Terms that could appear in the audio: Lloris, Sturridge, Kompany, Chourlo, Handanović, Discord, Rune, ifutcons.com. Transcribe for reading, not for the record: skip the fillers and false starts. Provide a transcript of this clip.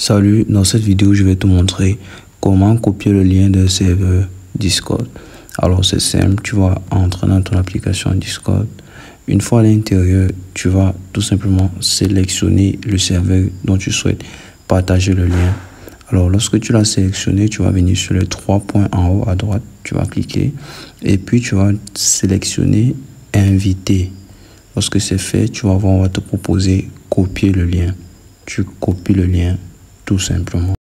Salut, dans cette vidéo, je vais te montrer comment copier le lien d'un serveur Discord. Alors, c'est simple, tu vas entrer dans ton application Discord. Une fois à l'intérieur, tu vas tout simplement sélectionner le serveur dont tu souhaites partager le lien. Alors, lorsque tu l'as sélectionné, tu vas venir sur les trois points en haut à droite, tu vas cliquer et puis tu vas sélectionner « Inviter ». Lorsque c'est fait, tu vas voir, on va te proposer « Copier le lien ». Tu copies le lien tout simplement.